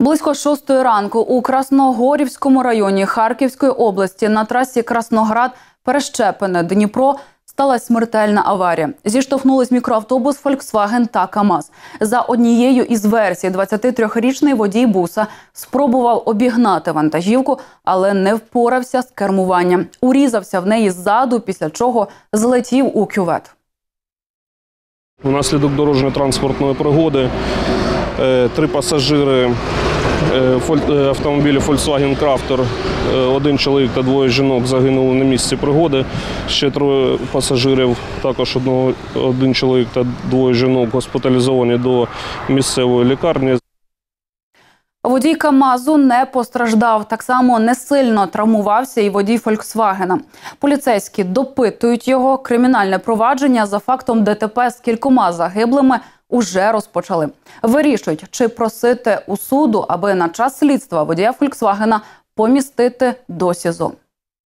Близько 6-ї ранку у Красногорівському районі Харківської області на трасі Красноград-Перещепине-Дніпро сталася смертельна аварія. Зіштовхнулись мікроавтобус «Фольксваген» та «КамАЗ». За однією із версій, 23-річний водій буса спробував обігнати вантажівку, але не впорався з кермуванням. Урізався в неї ззаду, після чого злетів у кювет. Внаслідок дорожньо-транспортної пригоди три пасажири автомобілів «Фольксваген Крафтер», один чоловік та двоє жінок загинули на місці пригоди, ще троє пасажирів, також один чоловік та двоє жінок госпіталізовані до місцевої лікарні. Водій «КамАЗу» не постраждав, так само не сильно травмувався і водій «Фольксвагена». Поліцейські допитують його, кримінальне провадження за фактом ДТП з кількома загиблими уже розпочали. Вирішують, чи просити у суду, аби на час слідства водія «Фольксвагена» помістити до СІЗО.